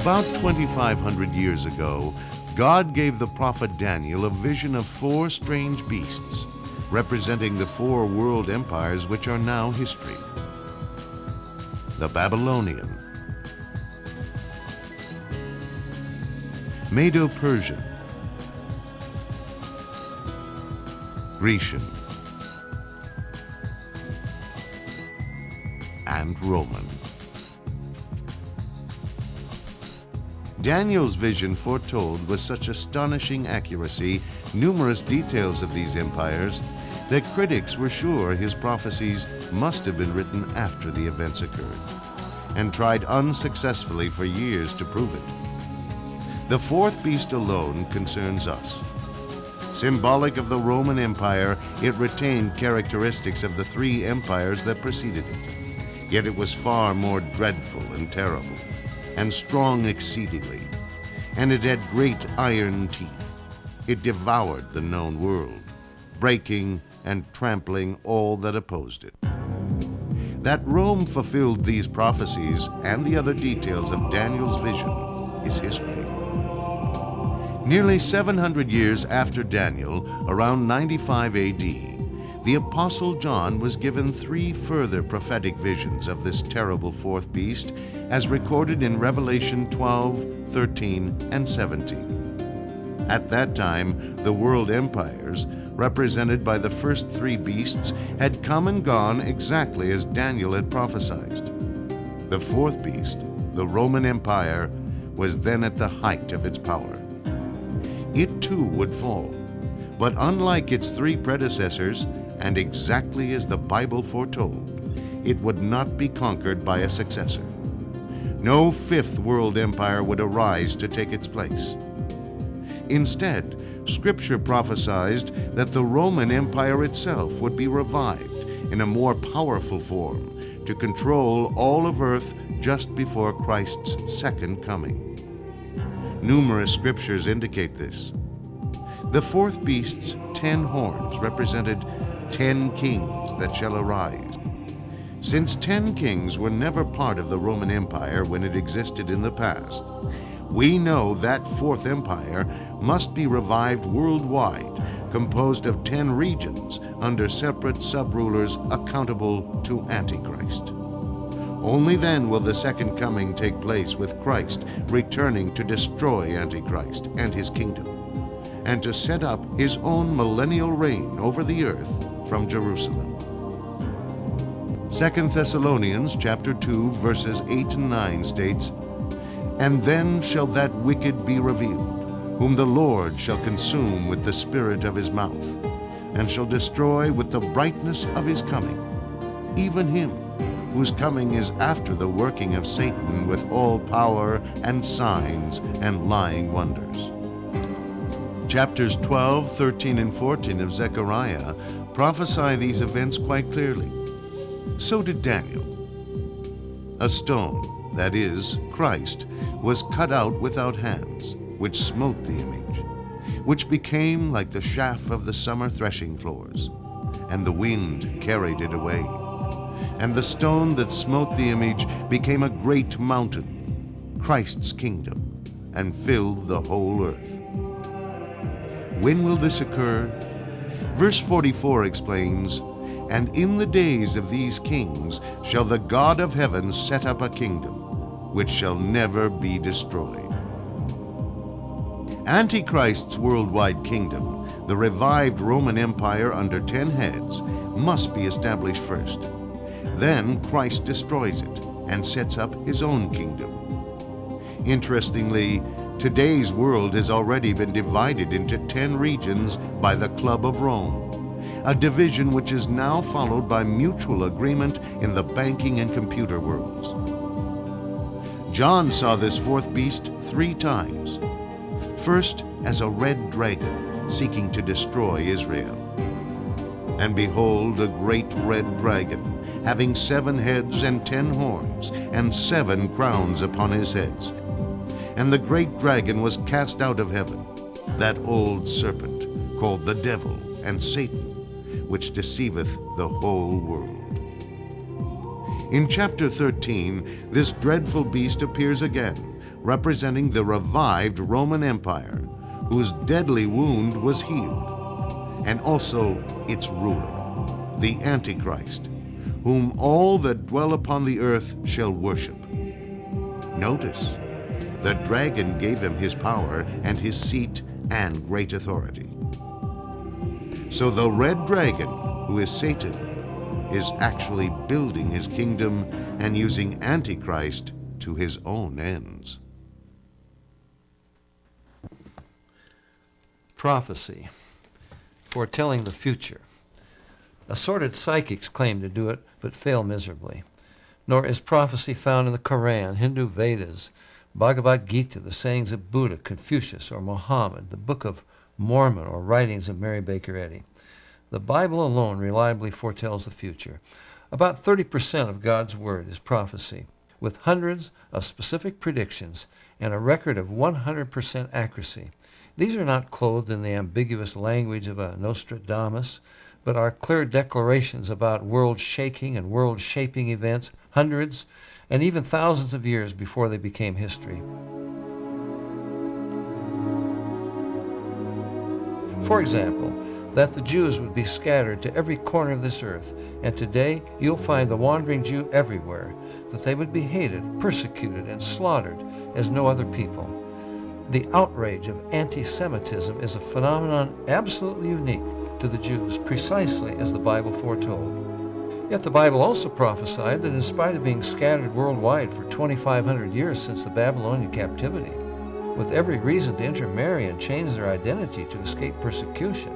About 2,500 years ago, God gave the prophet Daniel a vision of four strange beasts, representing the four world empires which are now history. The Babylonian, Medo-Persian, Grecian, and Roman. Daniel's vision foretold with such astonishing accuracy numerous details of these empires that critics were sure his prophecies must have been written after the events occurred, and tried unsuccessfully for years to prove it. The fourth beast alone concerns us. Symbolic of the Roman Empire, it retained characteristics of the three empires that preceded it, yet it was far more dreadful and terrible, and strong exceedingly, and it had great iron teeth. It devoured the known world, breaking and trampling all that opposed it. That Rome fulfilled these prophecies and the other details of Daniel's vision is history. Nearly 700 years after Daniel, around 95 AD, the Apostle John was given three further prophetic visions of this terrible fourth beast, as recorded in Revelation 12, 13, and 17. At that time, the world empires, represented by the first three beasts, had come and gone exactly as Daniel had prophesied. The fourth beast, the Roman Empire, was then at the height of its power. It too would fall, but unlike its three predecessors, and exactly as the Bible foretold, it would not be conquered by a successor. No fifth world empire would arise to take its place. Instead, Scripture prophesied that the Roman Empire itself would be revived in a more powerful form to control all of earth just before Christ's second coming. Numerous scriptures indicate this. The fourth beast's 10 horns represented 10 kings that shall arise. Since 10 kings were never part of the Roman Empire when it existed in the past, we know that fourth empire must be revived worldwide, composed of 10 regions under separate sub-rulers accountable to Antichrist. Only then will the second coming take place, with Christ returning to destroy Antichrist and his kingdom, and to set up his own millennial reign over the earth from Jerusalem. 2 Thessalonians chapter 2, verses 8 and 9 states, "And then shall that wicked be revealed, whom the Lord shall consume with the spirit of his mouth, and shall destroy with the brightness of his coming, even him, whose coming is after the working of Satan with all power and signs and lying wonders." Chapters 12, 13, and 14 of Zechariah prophesy these events quite clearly. So did Daniel. A stone, that is, Christ, was cut out without hands, which smote the image, which became like the chaff of the summer threshing floors, and the wind carried it away. And the stone that smote the image became a great mountain, Christ's kingdom, and filled the whole earth. When will this occur? Verse 44 explains, "And in the days of these kings shall the God of heaven set up a kingdom, which shall never be destroyed." Antichrist's worldwide kingdom, the revived Roman Empire under 10 heads, must be established first. Then Christ destroys it and sets up his own kingdom. Interestingly, today's world has already been divided into 10 regions by the Club of Rome, a division which is now followed by mutual agreement in the banking and computer worlds. John saw this fourth beast 3 times. First, as a red dragon seeking to destroy Israel. "And behold, a great red dragon, having 7 heads and 10 horns, and 7 crowns upon his heads. And the great dragon was cast out of heaven, that old serpent, called the devil and Satan, which deceiveth the whole world." In chapter 13, this dreadful beast appears again, representing the revived Roman Empire, whose deadly wound was healed, and also its ruler, the Antichrist, whom all that dwell upon the earth shall worship. Notice, the dragon gave him his power and his seat and great authority. So the red dragon, who is Satan, is actually building his kingdom and using Antichrist to his own ends. Prophecy, foretelling the future. Assorted psychics claim to do it, but fail miserably. Nor is prophecy found in the Quran, Hindu Vedas, Bhagavad Gita, the sayings of Buddha, Confucius, or Mohammed, the Book of Mormon, or writings of Mary Baker Eddy. The Bible alone reliably foretells the future. About 30% of God's Word is prophecy, with hundreds of specific predictions and a record of 100% accuracy. These are not clothed in the ambiguous language of a Nostradamus, but are clear declarations about world-shaking and world-shaping events hundreds and even thousands of years before they became history. For example, that the Jews would be scattered to every corner of this earth, and today you'll find the wandering Jew everywhere, that they would be hated, persecuted, and slaughtered as no other people. The outrage of anti-Semitism is a phenomenon absolutely unique to the Jews, precisely as the Bible foretold. Yet the Bible also prophesied that in spite of being scattered worldwide for 2,500 years since the Babylonian captivity, with every reason to intermarry and change their identity to escape persecution,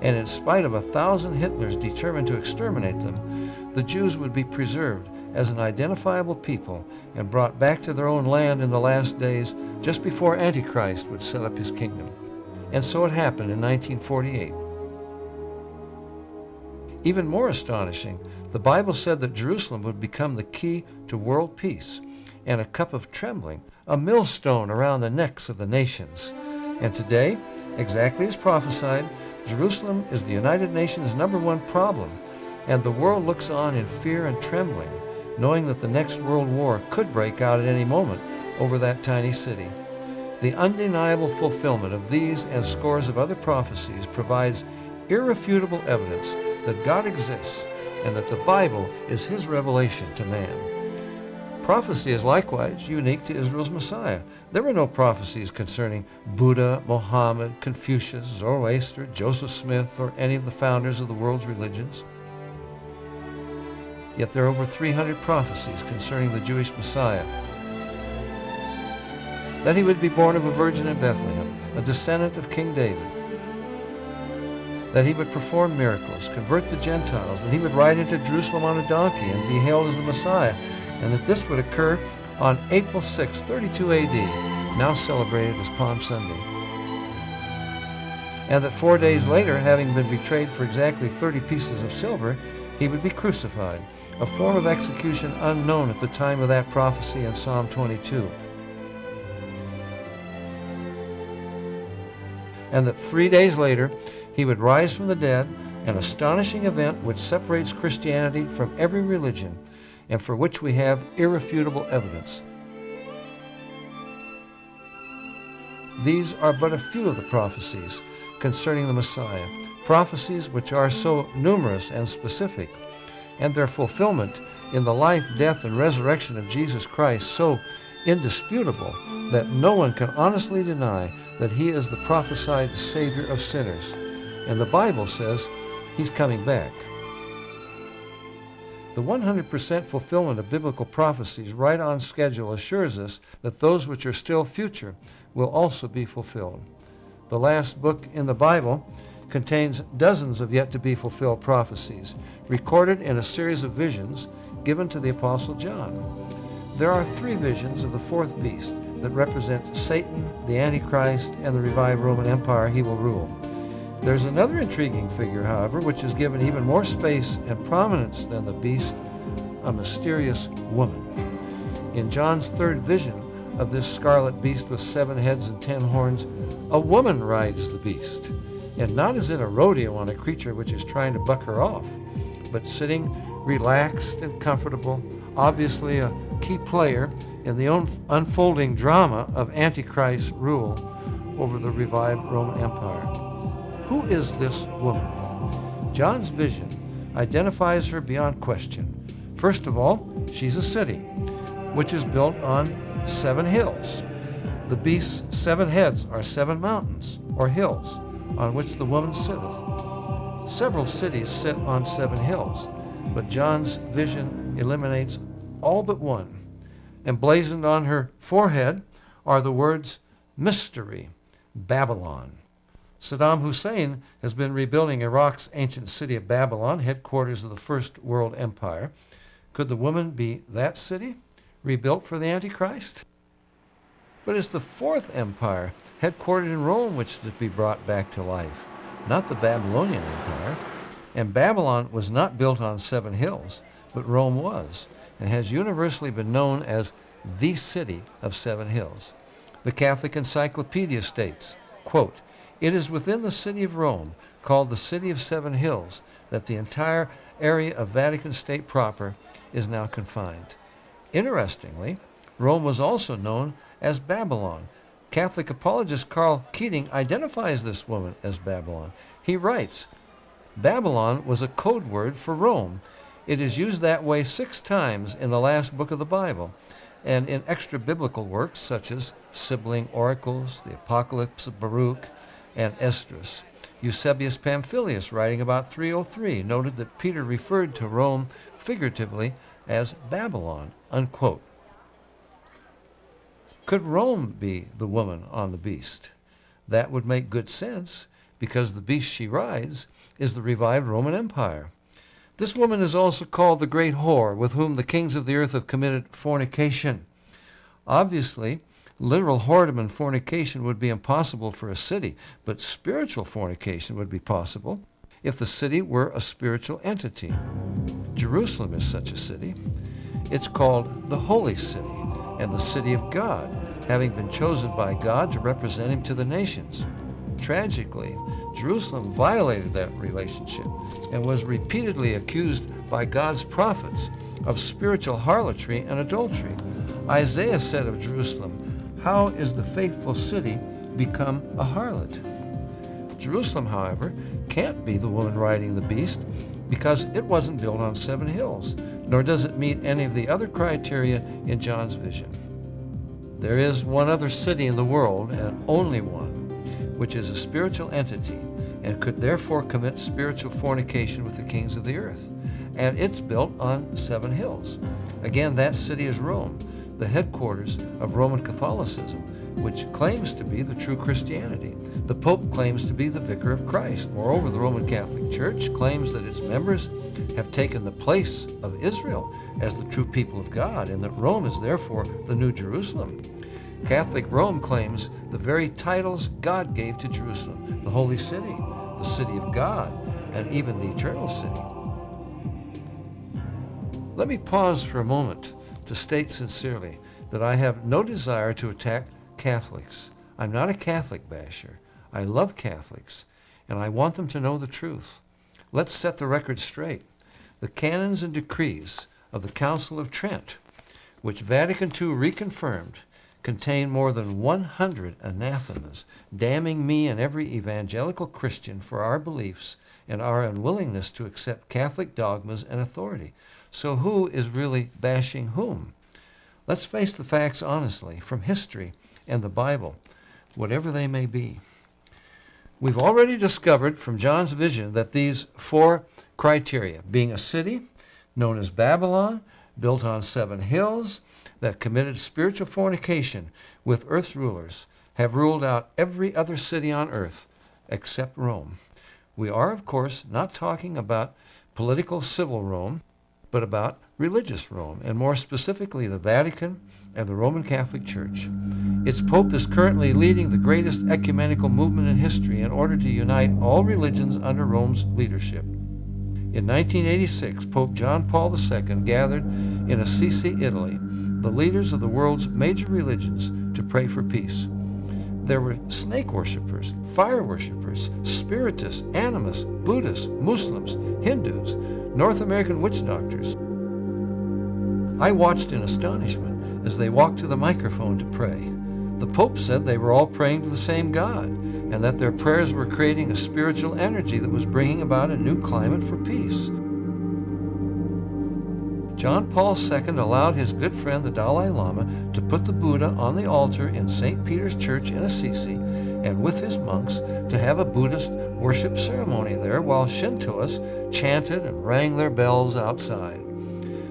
and in spite of 1,000 Hitlers determined to exterminate them, the Jews would be preserved as an identifiable people and brought back to their own land in the last days, just before Antichrist would set up his kingdom. And so it happened in 1948. Even more astonishing, the Bible said that Jerusalem would become the key to world peace, and a cup of trembling, a millstone around the necks of the nations. And today, exactly as prophesied, Jerusalem is the United Nations' #1 problem, and the world looks on in fear and trembling, knowing that the next world war could break out at any moment over that tiny city. The undeniable fulfillment of these and scores of other prophecies provides irrefutable evidence that God exists and that the Bible is his revelation to man. Prophecy is likewise unique to Israel's Messiah. There were no prophecies concerning Buddha, Mohammed, Confucius, Zoroaster, Joseph Smith, or any of the founders of the world's religions. Yet there are over 300 prophecies concerning the Jewish Messiah. That he would be born of a virgin in Bethlehem, a descendant of King David. That he would perform miracles, convert the Gentiles, that he would ride into Jerusalem on a donkey and be hailed as the Messiah, and that this would occur on April 6, 32 AD, now celebrated as Palm Sunday. And that 4 days later, having been betrayed for exactly 30 pieces of silver, he would be crucified, a form of execution unknown at the time of that prophecy in Psalm 22. And that 3 days later, he would rise from the dead, an astonishing event which separates Christianity from every religion and for which we have irrefutable evidence. These are but a few of the prophecies concerning the Messiah, prophecies which are so numerous and specific, and their fulfillment in the life, death, and resurrection of Jesus Christ so indisputable that no one can honestly deny that he is the prophesied Savior of sinners. And the Bible says he's coming back. The 100% fulfillment of biblical prophecies right on schedule assures us that those which are still future will also be fulfilled. The last book in the Bible contains dozens of yet-to-be-fulfilled prophecies, recorded in a series of visions given to the Apostle John. There are 3 visions of the 4th beast that represent Satan, the Antichrist, and the revived Roman Empire he will rule. There's another intriguing figure, however, which is given even more space and prominence than the beast, a mysterious woman. In John's 3rd vision of this scarlet beast with 7 heads and 10 horns, a woman rides the beast, and not as in a rodeo on a creature which is trying to buck her off, but sitting relaxed and comfortable, obviously a key player in the unfolding drama of Antichrist's rule over the revived Roman Empire. Who is this woman? John's vision identifies her beyond question. First of all, she's a city, which is built on 7 hills. The beast's 7 heads are 7 mountains, or hills, on which the woman sitteth. Several cities sit on 7 hills, but John's vision eliminates all but one. Emblazoned on her forehead are the words mystery, Babylon. Saddam Hussein has been rebuilding Iraq's ancient city of Babylon, headquarters of the First World Empire. Could the woman be that city, rebuilt for the Antichrist? But it's the Fourth Empire, headquartered in Rome, which is to be brought back to life, not the Babylonian Empire. And Babylon was not built on 7 hills, but Rome was, and has universally been known as the City of 7 Hills. The Catholic Encyclopedia states, quote, "It is within the city of Rome, called the City of 7 Hills, that the entire area of Vatican State proper is now confined." Interestingly, Rome was also known as Babylon. Catholic apologist Carl Keating identifies this woman as Babylon. He writes, "Babylon was a code word for Rome. It is used that way 6 times in the last book of the Bible and in extra-biblical works such as Sibling Oracles, the Apocalypse of Baruch, and Esdras." Eusebius Pamphilius, writing about 303, noted that Peter referred to Rome figuratively as Babylon, unquote. Could Rome be the woman on the beast? That would make good sense, because the beast she rides is the revived Roman Empire. This woman is also called the great whore, with whom the kings of the earth have committed fornication. Obviously, literal whoredom and fornication would be impossible for a city, but spiritual fornication would be possible if the city were a spiritual entity. Jerusalem is such a city. It's called the Holy City and the City of God, having been chosen by God to represent Him to the nations. Tragically, Jerusalem violated that relationship and was repeatedly accused by God's prophets of spiritual harlotry and adultery. Isaiah said of Jerusalem, "How is the faithful city become a harlot?" Jerusalem, however, can't be the woman riding the beast because it wasn't built on 7 hills, nor does it meet any of the other criteria in John's vision. There is one other city in the world, and only one, which is a spiritual entity and could therefore commit spiritual fornication with the kings of the earth. And it's built on 7 hills. Again, that city is Rome, the headquarters of Roman Catholicism, which claims to be the true Christianity. The Pope claims to be the vicar of Christ. Moreover, the Roman Catholic Church claims that its members have taken the place of Israel as the true people of God, and that Rome is therefore the new Jerusalem. Catholic Rome claims the very titles God gave to Jerusalem, the Holy City, the City of God, and even the Eternal City. Let me pause for a moment to state sincerely that I have no desire to attack Catholics. I'm not a Catholic basher. I love Catholics, and I want them to know the truth. Let's set the record straight. The canons and decrees of the Council of Trent, which Vatican II reconfirmed, contain more than 100 anathemas, damning me and every evangelical Christian for our beliefs and our unwillingness to accept Catholic dogmas and authority. So who is really bashing whom? Let's face the facts honestly from history and the Bible, whatever they may be. We've already discovered from John's vision that these 4 criteria, being a city known as Babylon, built on 7 hills, that committed spiritual fornication with earth's rulers, have ruled out every other city on earth except Rome. We are, of course, not talking about political civil Rome, but about religious Rome, and more specifically the Vatican and the Roman Catholic Church. Its Pope is currently leading the greatest ecumenical movement in history in order to unite all religions under Rome's leadership. In 1986, Pope John Paul II gathered in Assisi, Italy, the leaders of the world's major religions to pray for peace. There were snake worshippers, fire worshippers, spiritists, animists, Buddhists, Muslims, Hindus, North American witch doctors. I watched in astonishment as they walked to the microphone to pray. The Pope said they were all praying to the same God, and that their prayers were creating a spiritual energy that was bringing about a new climate for peace. John Paul II allowed his good friend the Dalai Lama to put the Buddha on the altar in St. Peter's Church in Assisi, and with his monks to have a Buddhist worship ceremony there while Shintoists chanted and rang their bells outside.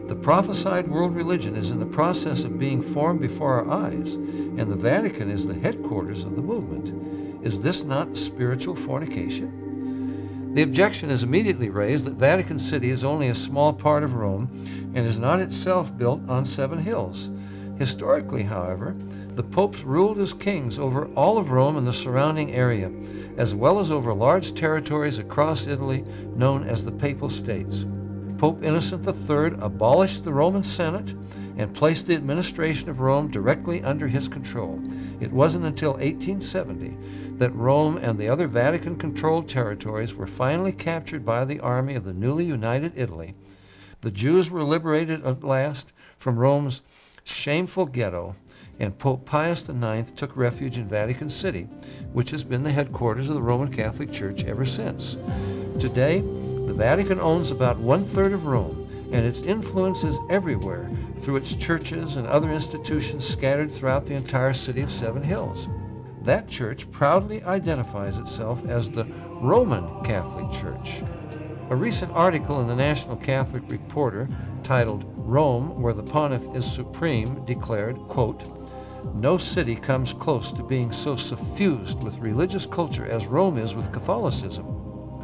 The prophesied world religion is in the process of being formed before our eyes, and the Vatican is the headquarters of the movement. Is this not spiritual fornication? The objection is immediately raised that Vatican City is only a small part of Rome and is not itself built on 7 hills. Historically, however, the popes ruled as kings over all of Rome and the surrounding area, as well as over large territories across Italy known as the Papal States. Pope Innocent III abolished the Roman Senate and placed the administration of Rome directly under his control. It wasn't until 1870 that Rome and the other Vatican-controlled territories were finally captured by the army of the newly united Italy. The Jews were liberated at last from Rome's shameful ghetto, and Pope Pius IX took refuge in Vatican City, which has been the headquarters of the Roman Catholic Church ever since. Today, the Vatican owns about 1/3 of Rome, and its influence is everywhere through its churches and other institutions scattered throughout the entire city of 7 Hills. That church proudly identifies itself as the Roman Catholic Church. A recent article in the National Catholic Reporter titled "Rome, Where the Pontiff is Supreme" declared, quote, "No city comes close to being so suffused with religious culture as Rome is with Catholicism.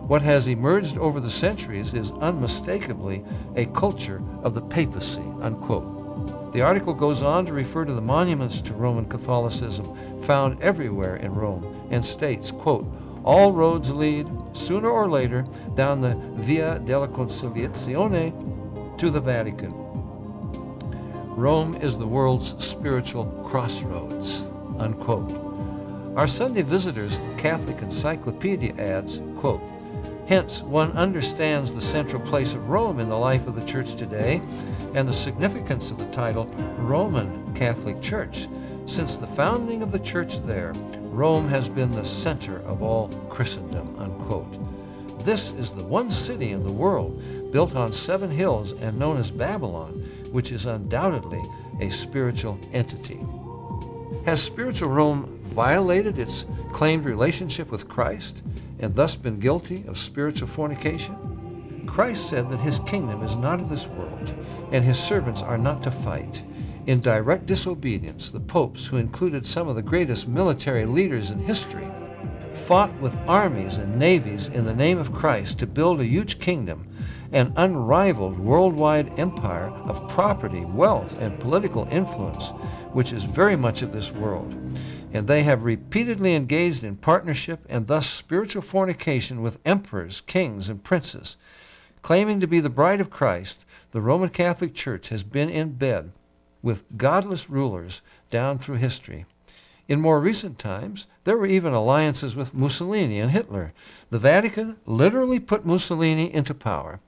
What has emerged over the centuries is unmistakably a culture of the papacy," unquote. The article goes on to refer to the monuments to Roman Catholicism found everywhere in Rome and states, quote, "All roads lead, sooner or later, down the Via della Conciliazione to the Vatican. Rome is the world's spiritual crossroads," unquote. Our Sunday Visitor's Catholic Encyclopedia adds, quote, "Hence, one understands the central place of Rome in the life of the Church today and the significance of the title Roman Catholic Church. Since the founding of the Church there, Rome has been the center of all Christendom," unquote. This is the one city in the world built on 7 hills and known as Babylon, which is undoubtedly a spiritual entity. Has spiritual Rome violated its claimed relationship with Christ, and thus been guilty of spiritual fornication? Christ said that his kingdom is not of this world, and his servants are not to fight. In direct disobedience, the popes, who included some of the greatest military leaders in history, fought with armies and navies in the name of Christ to build a huge kingdom, an unrivaled worldwide empire of property, wealth, and political influence, which is very much of this world. And they have repeatedly engaged in partnership and thus spiritual fornication with emperors, kings, and princes. Claiming to be the bride of Christ, the Roman Catholic Church has been in bed with godless rulers down through history. In more recent times, there were even alliances with Mussolini and Hitler. The Vatican literally put Mussolini into power.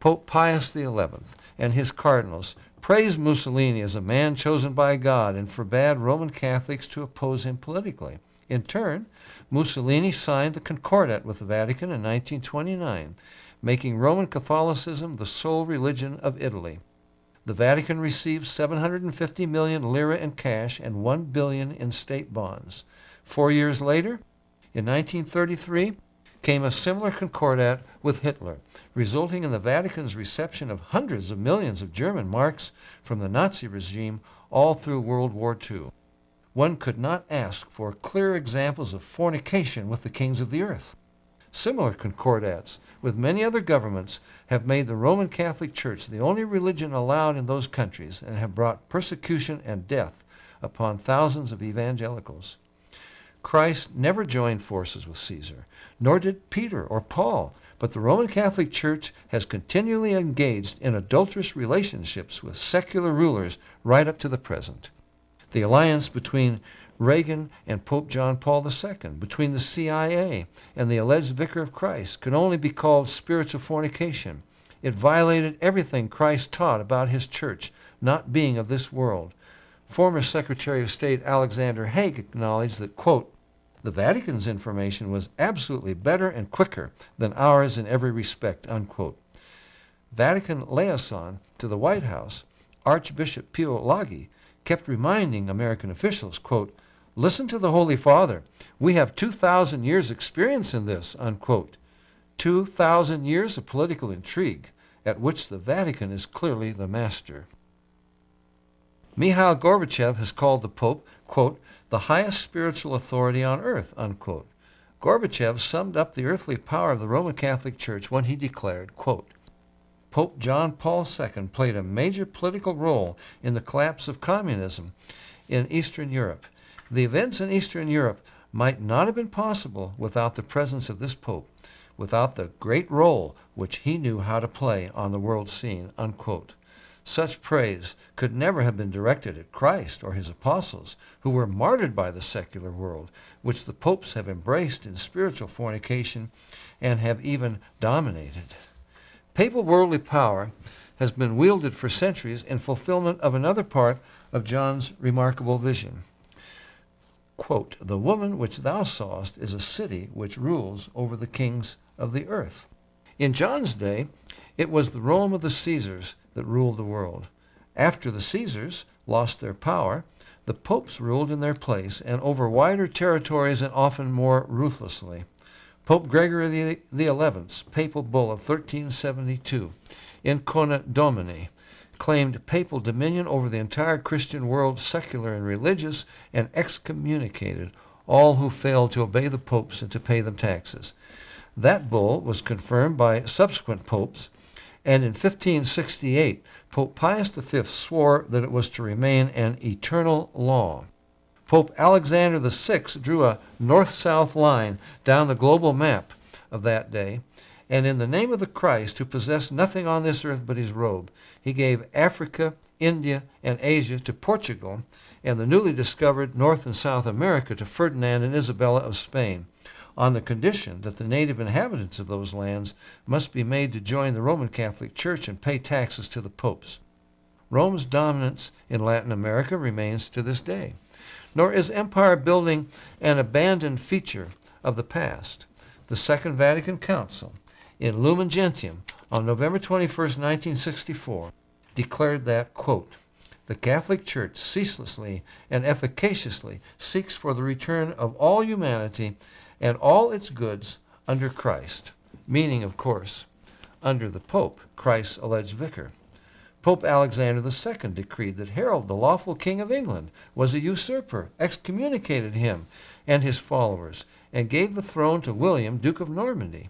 Pope Pius XI and his cardinals praised Mussolini as a man chosen by God and forbade Roman Catholics to oppose him politically. In turn, Mussolini signed the Concordat with the Vatican in 1929, making Roman Catholicism the sole religion of Italy. The Vatican received 750 million lire in cash and 1 billion in state bonds. 4 years later, in 1933, came a similar concordat with Hitler, resulting in the Vatican's reception of hundreds of millions of German marks from the Nazi regime all through World War II. One could not ask for clearer examples of fornication with the kings of the earth. Similar concordats with many other governments have made the Roman Catholic Church the only religion allowed in those countries and have brought persecution and death upon thousands of evangelicals. Christ never joined forces with Caesar, nor did Peter or Paul, but the Roman Catholic Church has continually engaged in adulterous relationships with secular rulers right up to the present. The alliance between Reagan and Pope John Paul II, between the CIA and the alleged Vicar of Christ, could only be called spiritual fornication. It violated everything Christ taught about his church, not being of this world. Former Secretary of State Alexander Haig acknowledged that, quote, the Vatican's information was absolutely better and quicker than ours in every respect, unquote. Vatican liaison to the White House, Archbishop Pio Laghi, kept reminding American officials, quote, listen to the Holy Father. We have 2,000 years experience in this, unquote. 2,000 years of political intrigue, at which the Vatican is clearly the master. Mikhail Gorbachev has called the Pope, quote, the highest spiritual authority on earth, unquote. Gorbachev summed up the earthly power of the Roman Catholic Church when he declared, quote, Pope John Paul II played a major political role in the collapse of communism in Eastern Europe. The events in Eastern Europe might not have been possible without the presence of this Pope, without the great role which he knew how to play on the world scene, unquote. Such praise could never have been directed at Christ or his apostles, who were martyred by the secular world, which the popes have embraced in spiritual fornication and have even dominated. Papal worldly power has been wielded for centuries in fulfillment of another part of John's remarkable vision. Quote, the woman which thou sawest is a city which rules over the kings of the earth. In John's day, it was the Rome of the Caesars that ruled the world. After the Caesars lost their power, the popes ruled in their place and over wider territories and often more ruthlessly. Pope Gregory XI's papal bull of 1372, Incona Domini, claimed papal dominion over the entire Christian world, secular and religious, and excommunicated all who failed to obey the popes and to pay them taxes. That bull was confirmed by subsequent popes, and in 1568, Pope Pius V swore that it was to remain an eternal law. Pope Alexander VI drew a north-south line down the global map of that day, and in the name of the Christ, who possessed nothing on this earth but his robe, he gave Africa, India, and Asia to Portugal, and the newly discovered North and South America to Ferdinand and Isabella of Spain, on the condition that the native inhabitants of those lands must be made to join the Roman Catholic Church and pay taxes to the popes. Rome's dominance in Latin America remains to this day, nor is empire building an abandoned feature of the past. The Second Vatican Council, in Lumen Gentium, on November 21, 1964, declared that, quote, the Catholic Church ceaselessly and efficaciously seeks for the return of all humanity and all its goods under Christ, meaning, of course, under the Pope, Christ's alleged vicar. Pope Alexander II decreed that Harold, the lawful king of England, was a usurper, excommunicated him and his followers, and gave the throne to William, Duke of Normandy.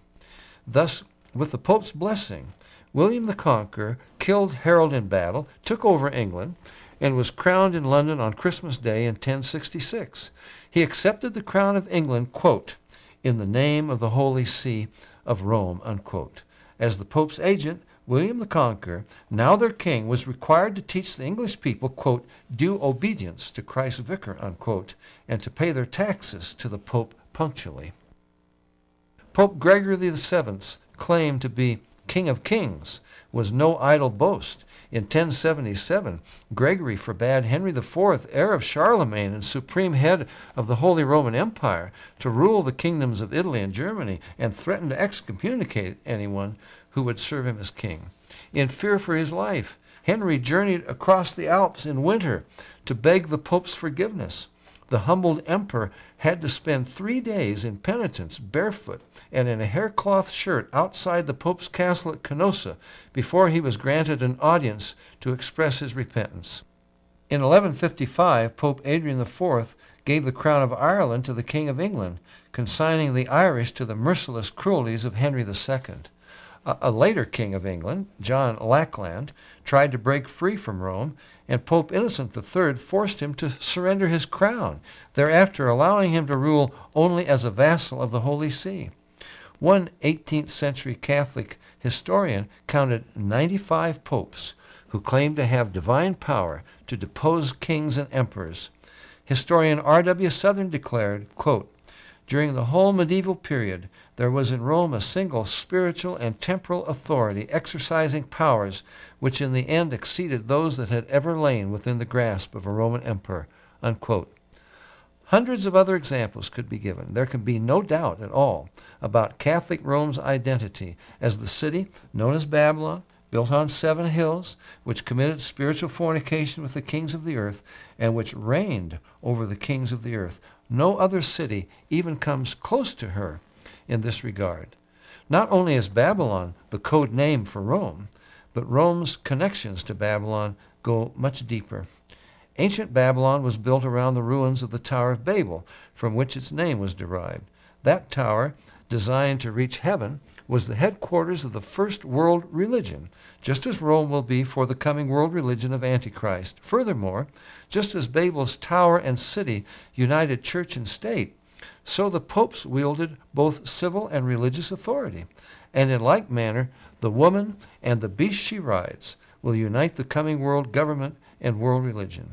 Thus, with the Pope's blessing, William the Conqueror killed Harold in battle, took over England, and was crowned in London on Christmas Day in 1066. He accepted the crown of England, quote, in the name of the Holy See of Rome, unquote. As the Pope's agent, William the Conqueror, now their king, was required to teach the English people, quote, due obedience to Christ's vicar, unquote, and to pay their taxes to the Pope punctually. Pope Gregory VII's claim to be King of Kings was no idle boast. In 1077, Gregory forbade Henry IV, heir of Charlemagne and supreme head of the Holy Roman Empire, to rule the kingdoms of Italy and Germany, and threatened to excommunicate anyone who would serve him as king. In fear for his life, Henry journeyed across the Alps in winter to beg the Pope's forgiveness. The humbled emperor had to spend 3 days in penitence, barefoot, and in a haircloth shirt outside the Pope's castle at Canossa before he was granted an audience to express his repentance. In 1155, Pope Adrian IV gave the crown of Ireland to the King of England, consigning the Irish to the merciless cruelties of Henry II. A later King of England, John Lackland, tried to break free from Rome, and Pope Innocent III forced him to surrender his crown, thereafter allowing him to rule only as a vassal of the Holy See. One 18th century Catholic historian counted 95 popes who claimed to have divine power to depose kings and emperors. Historian R.W. Southern declared, quote, During the whole medieval period, there was in Rome a single spiritual and temporal authority exercising powers which in the end exceeded those that had ever lain within the grasp of a Roman emperor." Unquote. Hundreds of other examples could be given. There can be no doubt at all about Catholic Rome's identity as the city known as Babylon, built on 7 hills, which committed spiritual fornication with the kings of the earth, and which reigned over the kings of the earth. No other city even comes close to her in this regard. Not only is Babylon the code name for Rome, but Rome's connections to Babylon go much deeper. Ancient Babylon was built around the ruins of the Tower of Babel, from which its name was derived. That tower, designed to reach heaven, was the headquarters of the first world religion, just as Rome will be for the coming world religion of Antichrist. Furthermore, just as Babel's tower and city united church and state, so the popes wielded both civil and religious authority. And in like manner, the woman and the beast she rides will unite the coming world government and world religion.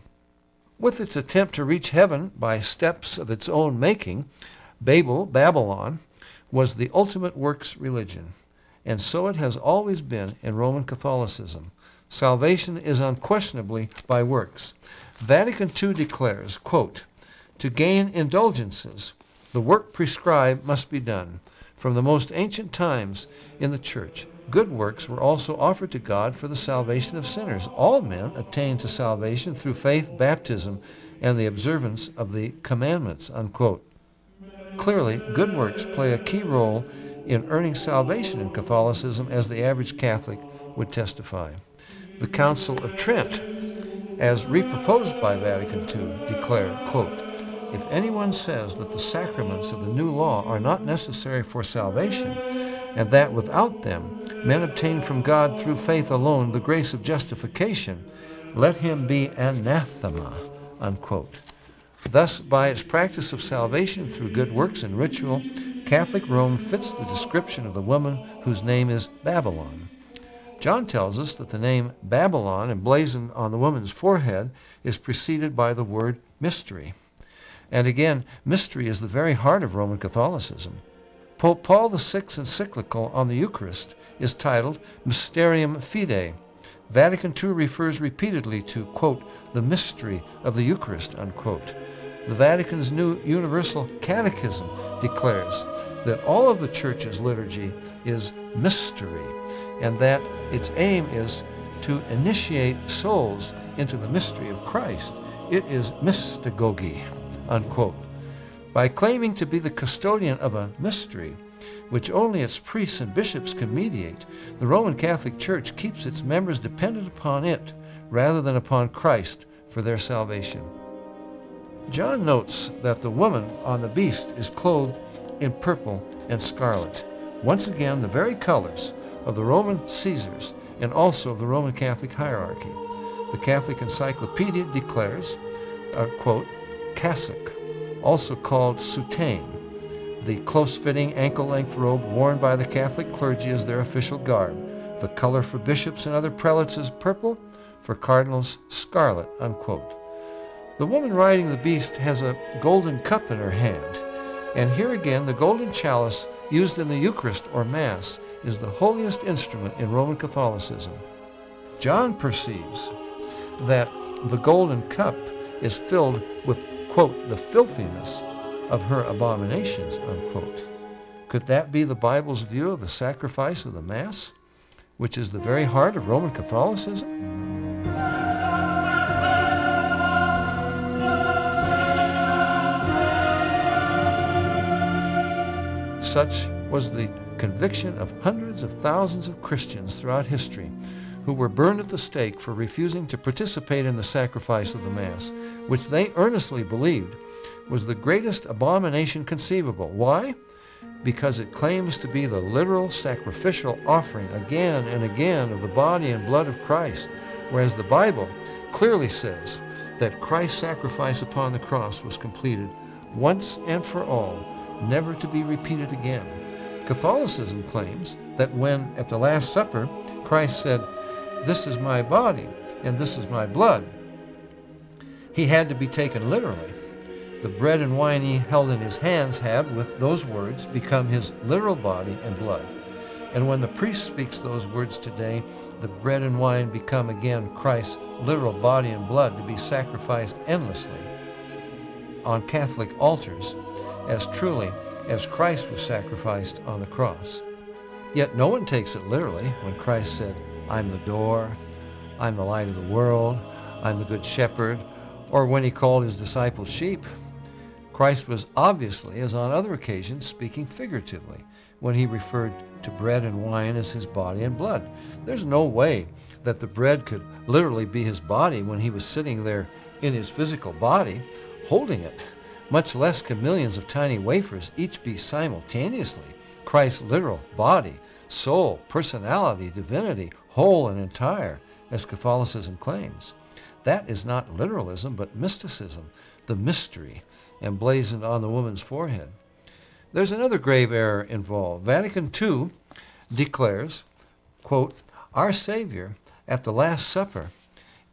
With its attempt to reach heaven by steps of its own making, Babylon, was the ultimate works religion, and so it has always been in Roman Catholicism. Salvation is unquestionably by works. Vatican II declares, quote, "To gain indulgences, the work prescribed must be done. From the most ancient times in the Church, good works were also offered to God for the salvation of sinners. All men attain to salvation through faith, baptism, and the observance of the commandments," unquote. Clearly, good works play a key role in earning salvation in Catholicism, as the average Catholic would testify. The Council of Trent, as reproposed by Vatican II, declared, quote, "If anyone says that the sacraments of the new law are not necessary for salvation, and that without them men obtain from God through faith alone the grace of justification, let him be anathema," unquote. Thus, by its practice of salvation through good works and ritual, Catholic Rome fits the description of the woman whose name is Babylon. John tells us that the name Babylon, emblazoned on the woman's forehead, is preceded by the word mystery. And again, mystery is the very heart of Roman Catholicism. Pope Paul VI's encyclical on the Eucharist is titled Mysterium Fidei. Vatican II refers repeatedly to, quote, "the mystery of the Eucharist," unquote. The Vatican's new Universal Catechism declares that all of the Church's liturgy is mystery, and that its aim is to initiate souls into the mystery of Christ. It is mystagogy, unquote. By claiming to be the custodian of a mystery, which only its priests and bishops can mediate, the Roman Catholic Church keeps its members dependent upon it rather than upon Christ for their salvation. John notes that the woman on the beast is clothed in purple and scarlet, once again the very colors of the Roman Caesars and also of the Roman Catholic hierarchy. The Catholic Encyclopedia declares, quote, "Cassock, also called soutane, the close-fitting ankle-length robe worn by the Catholic clergy as their official garb. The color for bishops and other prelates is purple, for cardinals scarlet," unquote. The woman riding the beast has a golden cup in her hand, and here again the golden chalice used in the Eucharist or Mass is the holiest instrument in Roman Catholicism. John perceives that the golden cup is filled with, quote, "the filthiness of her abominations," unquote. Could that be the Bible's view of the sacrifice of the Mass, which is the very heart of Roman Catholicism? Such was the conviction of hundreds of thousands of Christians throughout history who were burned at the stake for refusing to participate in the sacrifice of the Mass, which they earnestly believed was the greatest abomination conceivable. Why? Because it claims to be the literal sacrificial offering again and again of the body and blood of Christ, whereas the Bible clearly says that Christ's sacrifice upon the cross was completed once and for all, never to be repeated again. Catholicism claims that when, at the Last Supper, Christ said, "This is my body and this is my blood," he had to be taken literally. the bread and wine he held in his hands had, with those words, become his literal body and blood. And when the priest speaks those words today, the bread and wine become again Christ's literal body and blood to be sacrificed endlessly on Catholic altars, as truly as Christ was sacrificed on the cross. Yet no one takes it literally when Christ said, "I'm the door, I'm the light of the world, I'm the good shepherd," or when he called his disciples sheep. Christ was obviously, as on other occasions, speaking figuratively when he referred to bread and wine as his body and blood. There's no way that the bread could literally be his body when he was sitting there in his physical body, holding it. Much less can millions of tiny wafers each be simultaneously Christ's literal body, soul, personality, divinity, whole and entire, as Catholicism claims. That is not literalism, but mysticism, the mystery emblazoned on the woman's forehead. There's another grave error involved. Vatican II declares, quote, "Our Savior at the Last Supper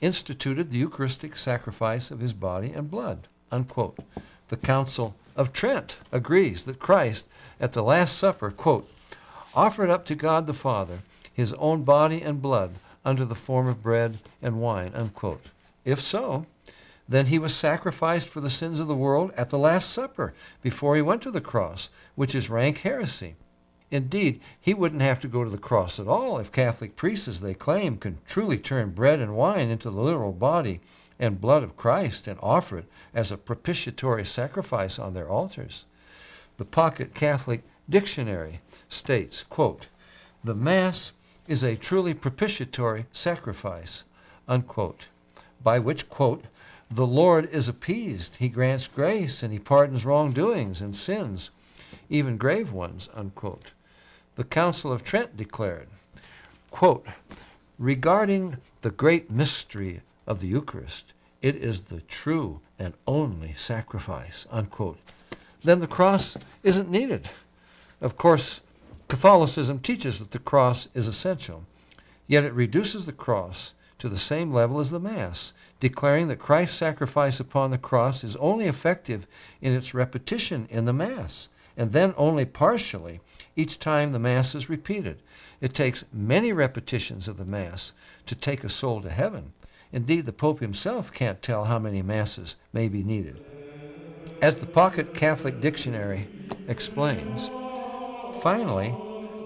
instituted the Eucharistic sacrifice of his body and blood," unquote. The Council of Trent agrees that Christ at the Last Supper, quote, "offered up to God the Father his own body and blood under the form of bread and wine," unquote. If so, then he was sacrificed for the sins of the world at the Last Supper before he went to the cross, which is rank heresy. Indeed, he wouldn't have to go to the cross at all if Catholic priests, as they claim, can truly turn bread and wine into the literal body and blood of Christ and offer it as a propitiatory sacrifice on their altars. The Pocket Catholic Dictionary states, quote, "The Mass is a truly propitiatory sacrifice," unquote, by which, quote, "the Lord is appeased, he grants grace, and he pardons wrongdoings and sins, even grave ones," unquote. The Council of Trent declared, quote, "Regarding the great mystery of the Eucharist, it is the true and only sacrifice," unquote. Then the cross isn't needed. Of course, Catholicism teaches that the cross is essential, yet it reduces the cross to the same level as the Mass, declaring that Christ's sacrifice upon the cross is only effective in its repetition in the Mass, and then only partially each time the Mass is repeated. It takes many repetitions of the Mass to take a soul to heaven. Indeed, the Pope himself can't tell how many Masses may be needed. As the Pocket Catholic Dictionary explains, finally,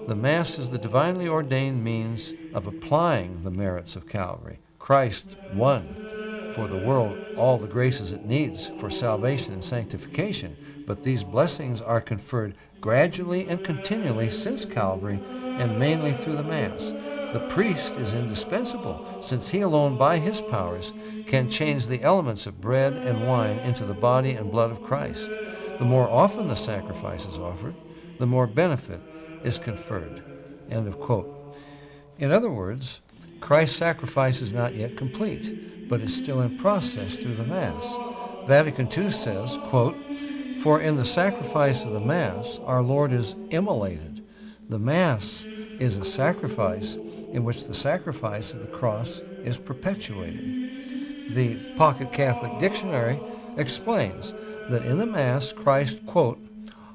the Mass is the divinely ordained means of applying the merits of Calvary. Christ won for the world all the graces it needs for salvation and sanctification, but these blessings are conferred gradually and continually since Calvary and mainly through the Mass. The priest is indispensable, since he alone, by his powers, can change the elements of bread and wine into the body and blood of Christ. The more often the sacrifice is offered, the more benefit is conferred, end of quote. In other words, Christ's sacrifice is not yet complete, but is still in process through the Mass. Vatican II says, quote, "For in the sacrifice of the Mass, our Lord is immolated. The Mass is a sacrifice in which the sacrifice of the cross is perpetuated." The Pocket Catholic Dictionary explains that in the Mass, Christ, quote,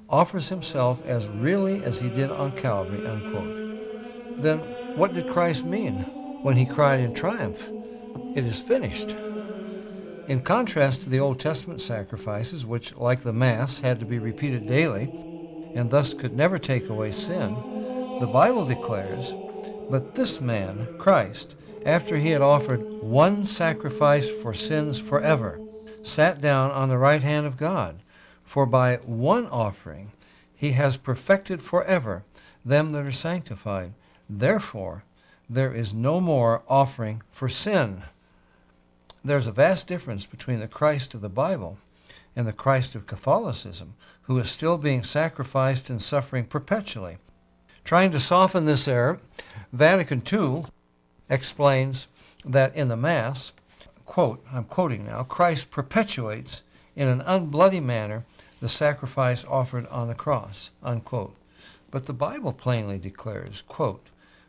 "offers himself as really as he did on Calvary," unquote. Then what did Christ mean when he cried in triumph, "It is finished"? In contrast to the Old Testament sacrifices, which, like the Mass, had to be repeated daily and thus could never take away sin, the Bible declares, "But this man, Christ, after he had offered one sacrifice for sins forever, sat down on the right hand of God. For by one offering he has perfected forever them that are sanctified. Therefore, there is no more offering for sin." There's a vast difference between the Christ of the Bible and the Christ of Catholicism, who is still being sacrificed and suffering perpetually. Trying to soften this error, Vatican II explains that in the Mass, quote, I'm quoting now, "Christ perpetuates in an unbloody manner the sacrifice offered on the cross," unquote. But the Bible plainly declares, quote,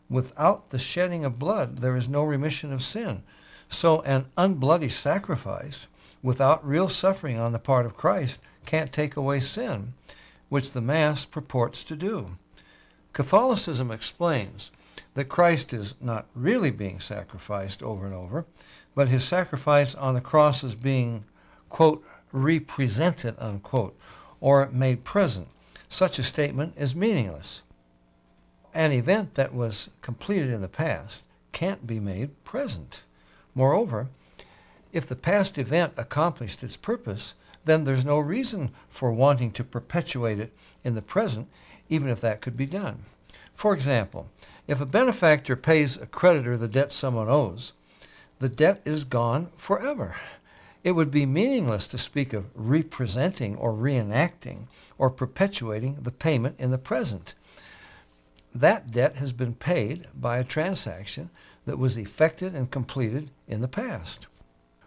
"Without the shedding of blood, there is no remission of sin. So an unbloody sacrifice without real suffering on the part of Christ can't take away sin, which the Mass purports to do. Catholicism explains that Christ is not really being sacrificed over and over, but his sacrifice on the cross is being, quote, represented, unquote, or made present. Such a statement is meaningless. An event that was completed in the past can't be made present. Moreover, if the past event accomplished its purpose, then there's no reason for wanting to perpetuate it in the present, even if that could be done. For example, if a benefactor pays a creditor the debt someone owes, the debt is gone forever. It would be meaningless to speak of representing or reenacting or perpetuating the payment in the present. That debt has been paid by a transaction that was effected and completed in the past.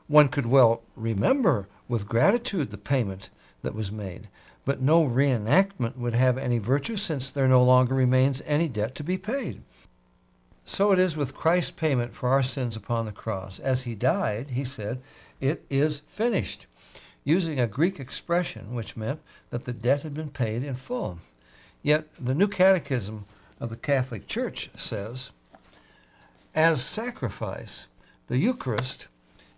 One could well remember with gratitude the payment that was made, but no reenactment would have any virtue since there no longer remains any debt to be paid. So it is with Christ's payment for our sins upon the cross. As he died, he said, "It is finished," using a Greek expression which meant that the debt had been paid in full. Yet the New Catechism of the Catholic Church says, as sacrifice, the Eucharist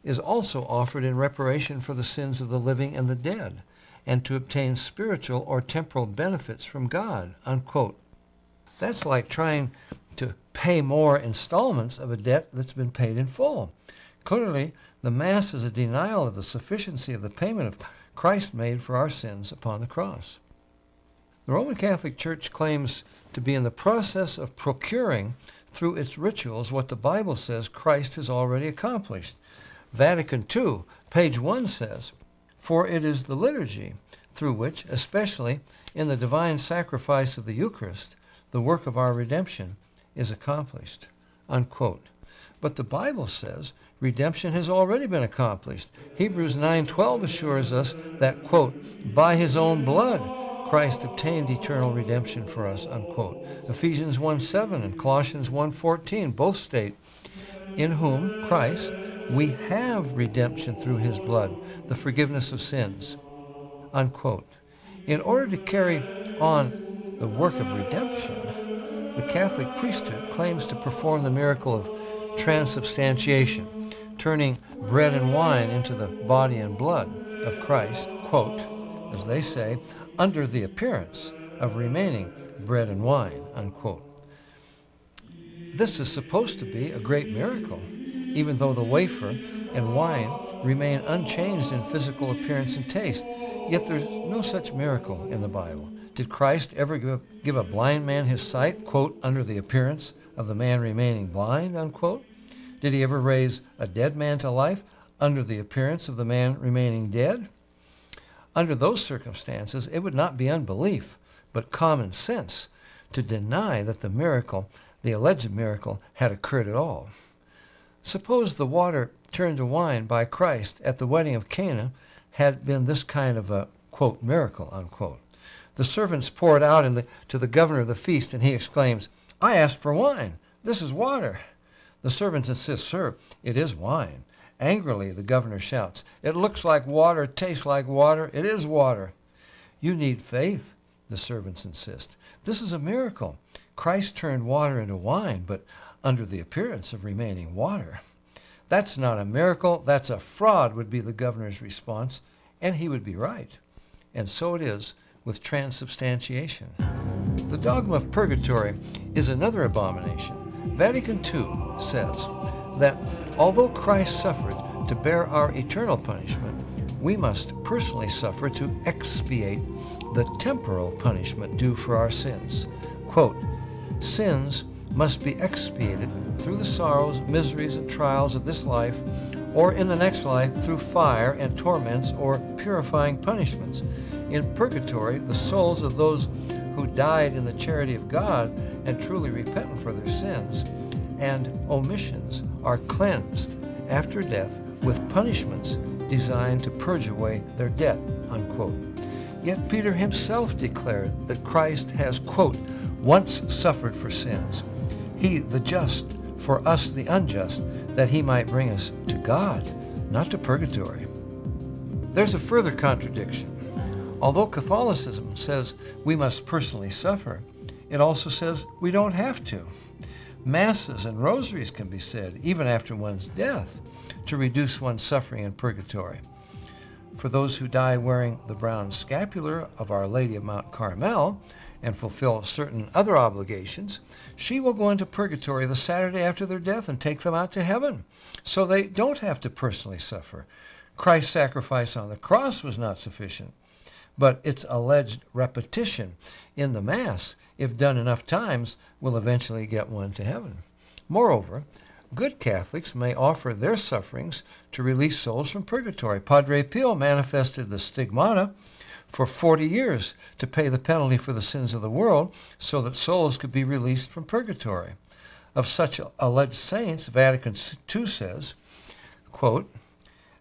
is also offered in reparation for the sins of the living and the dead, and to obtain spiritual or temporal benefits from God, unquote. That's like trying to pay more installments of a debt that's been paid in full. Clearly, the Mass is a denial of the sufficiency of the payment of Christ made for our sins upon the cross. The Roman Catholic Church claims to be in the process of procuring through its rituals what the Bible says Christ has already accomplished. Vatican II, page 1 says, "For it is the liturgy through which, especially in the divine sacrifice of the Eucharist, the work of our redemption is accomplished," unquote. But the Bible says redemption has already been accomplished. Hebrews 9:12 assures us that, quote, "by his own blood Christ obtained eternal redemption for us," unquote. Ephesians 1:7 and Colossians 1:14 both state, "in whom," Christ, "we have redemption through his blood, the forgiveness of sins," unquote. In order to carry on the work of redemption, the Catholic priesthood claims to perform the miracle of transubstantiation, turning bread and wine into the body and blood of Christ, quote, as they say, "under the appearance of remaining bread and wine," unquote. This is supposed to be a great miracle, even though the wafer and wine remain unchanged in physical appearance and taste. Yet there's no such miracle in the Bible. Did Christ ever give a blind man his sight, quote, "under the appearance of the man remaining blind," unquote? Did he ever raise a dead man to life under the appearance of the man remaining dead? Under those circumstances, it would not be unbelief, but common sense to deny that the miracle, the alleged miracle, had occurred at all. Suppose the water turned to wine by Christ at the wedding of Cana had been this kind of a, quote, "miracle," unquote. The servants poured out to the governor of the feast, and he exclaims, "I asked for wine. This is water." The servants insist, "Sir, it is wine." Angrily, the governor shouts, "It looks like water, tastes like water, it is water." "You need faith," the servants insist. "This is a miracle. Christ turned water into wine, but under the appearance of remaining water." "That's not a miracle, that's a fraud," would be the governor's response, and he would be right. And so it is with transubstantiation. The dogma of purgatory is another abomination. Vatican II says that although Christ suffered to bear our eternal punishment, we must personally suffer to expiate the temporal punishment due for our sins. Quote, "Sins must be expiated through the sorrows, miseries, and trials of this life, or in the next life through fire and torments or purifying punishments. In purgatory, the souls of those who died in the charity of God and truly repentant for their sins and omissions are cleansed after death with punishments designed to purge away their debt," unquote. Yet Peter himself declared that Christ has, quote, "once suffered for sins, he the just for us the unjust, that he might bring us to God," not to purgatory. There's a further contradiction. Although Catholicism says we must personally suffer, it also says we don't have to. Masses and rosaries can be said, even after one's death, to reduce one's suffering in purgatory. For those who die wearing the brown scapular of Our Lady of Mount Carmel and fulfill certain other obligations, she will go into purgatory the Saturday after their death and take them out to heaven, so they don't have to personally suffer. Christ's sacrifice on the cross was not sufficient, but its alleged repetition in the Mass, if done enough times, will eventually get one to heaven. Moreover, good Catholics may offer their sufferings to release souls from purgatory. Padre Pio manifested the stigmata for 40 years to pay the penalty for the sins of the world so that souls could be released from purgatory. Of such alleged saints, Vatican II says, quote,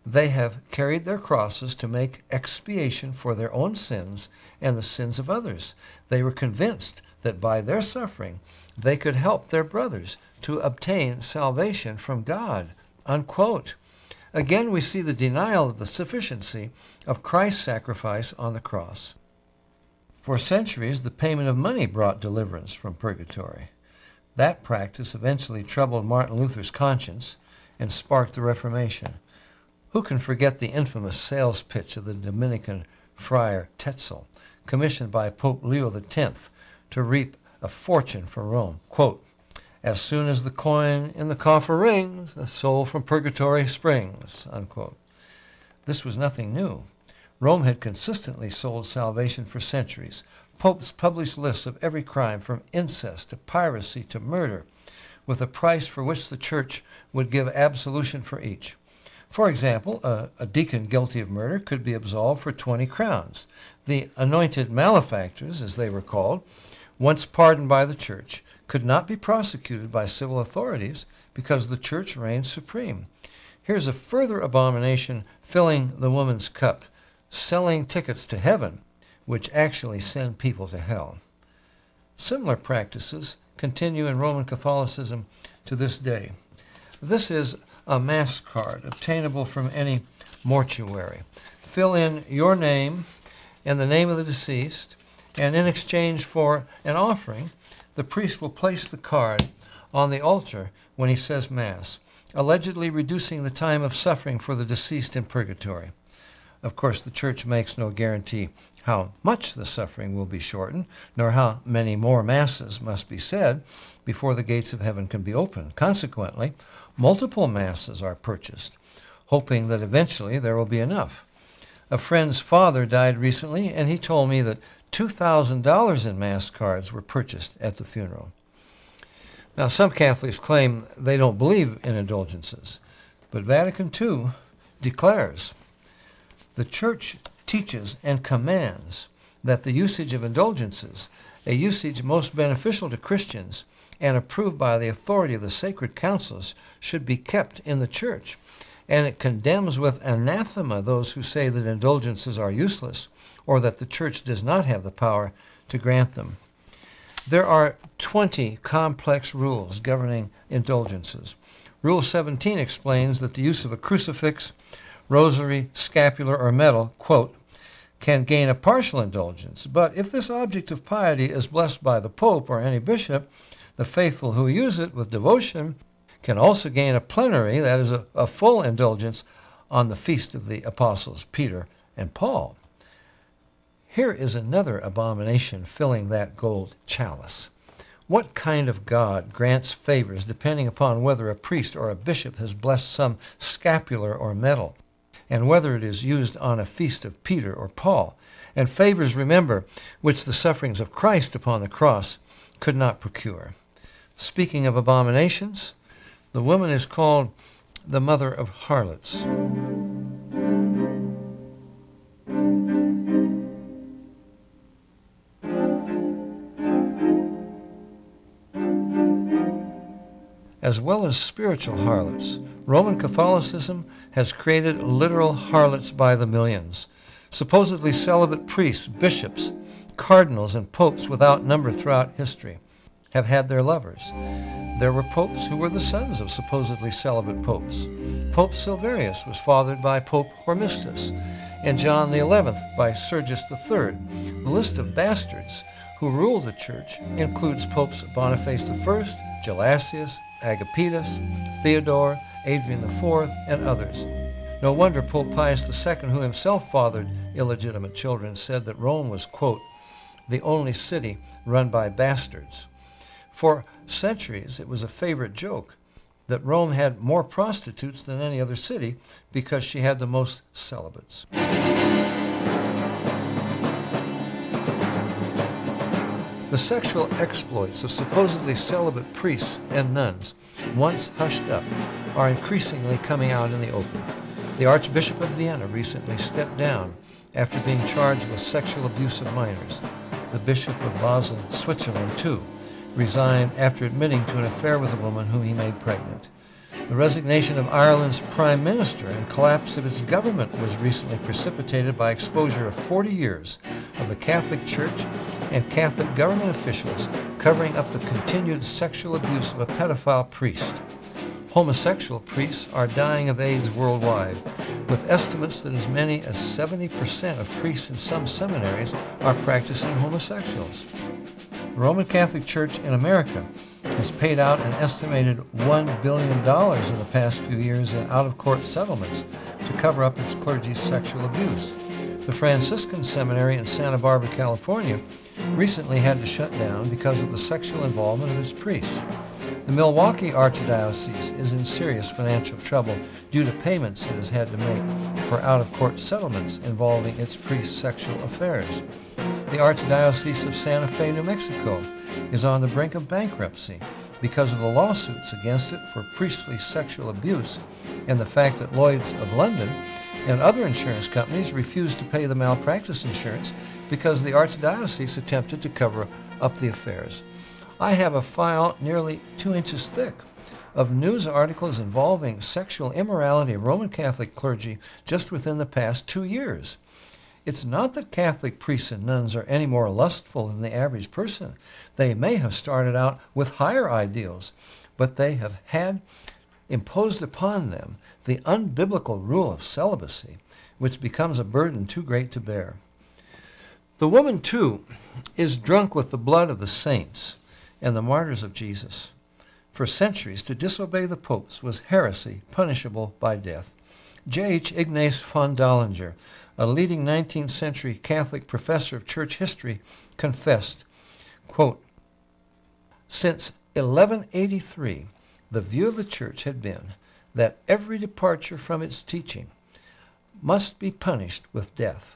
"They have carried their crosses to make expiation for their own sins and the sins of others. They were convinced that by their suffering they could help their brothers to obtain salvation from God," unquote. Again, we see the denial of the sufficiency of Christ's sacrifice on the cross. For centuries, the payment of money brought deliverance from purgatory. That practice eventually troubled Martin Luther's conscience and sparked the Reformation. Who can forget the infamous sales pitch of the Dominican friar Tetzel, commissioned by Pope Leo X to reap a fortune from Rome? Quote, "As soon as the coin in the coffer rings, a soul from purgatory springs," unquote. This was nothing new. Rome had consistently sold salvation for centuries. Popes published lists of every crime, from incest to piracy to murder, with a price for which the Church would give absolution for each. For example, a deacon guilty of murder could be absolved for 20 crowns. The anointed malefactors, as they were called, once pardoned by the Church, could not be prosecuted by civil authorities because the Church reigned supreme. Here's a further abomination filling the woman's cup, selling tickets to heaven, which actually send people to hell. Similar practices continue in Roman Catholicism to this day. This is a mass card obtainable from any mortuary. Fill in your name and the name of the deceased, and in exchange for an offering, the priest will place the card on the altar when he says Mass, allegedly reducing the time of suffering for the deceased in purgatory. Of course, the Church makes no guarantee how much the suffering will be shortened, nor how many more Masses must be said before the gates of heaven can be opened. Consequently, multiple Masses are purchased, hoping that eventually there will be enough. A friend's father died recently, and he told me that $2,000 in Mass cards were purchased at the funeral. Now, some Catholics claim they don't believe in indulgences, but Vatican II declares, "The Church teaches and commands that the usage of indulgences, a usage most beneficial to Christians and approved by the authority of the sacred councils, should be kept in the Church, and it condemns with anathema those who say that indulgences are useless or that the Church does not have the power to grant them." There are 20 complex rules governing indulgences. Rule 17 explains that the use of a crucifix, rosary, scapular, or medal, quote, "can gain a partial indulgence, but if this object of piety is blessed by the Pope or any bishop, the faithful who use it with devotion can also gain a plenary, that is a full indulgence, on the feast of the Apostles Peter and Paul." Here is another abomination filling that gold chalice. What kind of God grants favors depending upon whether a priest or a bishop has blessed some scapular or medal, and whether it is used on a feast of Peter or Paul? And favors, remember, which the sufferings of Christ upon the cross could not procure. Speaking of abominations, the woman is called the mother of harlots. As well as spiritual harlots, Roman Catholicism has created literal harlots by the millions. Supposedly celibate priests, bishops, cardinals, and popes without number throughout history have had their lovers. There were popes who were the sons of supposedly celibate popes. Pope Silverius was fathered by Pope Hormisdas. and John the 11th by Sergius III. The list of bastards who ruled the church includes Popes Boniface I, Gelasius, Agapetus, Theodore, Adrian IV, and others. No wonder Pope Pius II, who himself fathered illegitimate children, said that Rome was, quote, the only city run by bastards. For centuries, it was a favorite joke that Rome had more prostitutes than any other city because she had the most celibates. The sexual exploits of supposedly celibate priests and nuns, once hushed up, are increasingly coming out in the open. The Archbishop of Vienna recently stepped down after being charged with sexual abuse of minors. The Bishop of Basel, Switzerland, too, resigned after admitting to an affair with a woman whom he made pregnant. The resignation of Ireland's Prime Minister and collapse of its government was recently precipitated by exposure of 40 years of the Catholic Church and Catholic government officials covering up the continued sexual abuse of a pedophile priest. Homosexual priests are dying of AIDS worldwide, with estimates that as many as 70% of priests in some seminaries are practicing homosexuals. The Roman Catholic Church in America has paid out an estimated $1 billion in the past few years in out-of-court settlements to cover up its clergy's sexual abuse. The Franciscan Seminary in Santa Barbara, California, recently had to shut down because of the sexual involvement of its priests. The Milwaukee Archdiocese is in serious financial trouble due to payments it has had to make for out-of-court settlements involving its priests' sexual affairs. The Archdiocese of Santa Fe, New Mexico, is on the brink of bankruptcy because of the lawsuits against it for priestly sexual abuse and the fact that Lloyd's of London and other insurance companies refused to pay the malpractice insurance because the Archdiocese attempted to cover up the affairs. I have a file nearly 2 inches thick of news articles involving sexual immorality of Roman Catholic clergy just within the past 2 years. It's not that Catholic priests and nuns are any more lustful than the average person. They may have started out with higher ideals, but they have had imposed upon them the unbiblical rule of celibacy, which becomes a burden too great to bear. The woman, too, is drunk with the blood of the saints and the martyrs of Jesus. For centuries, to disobey the popes was heresy punishable by death. J.H. Ignace von Dollinger, a leading 19th century Catholic professor of church history, confessed, quote, since 1183, the view of the church had been that every departure from its teaching must be punished with death,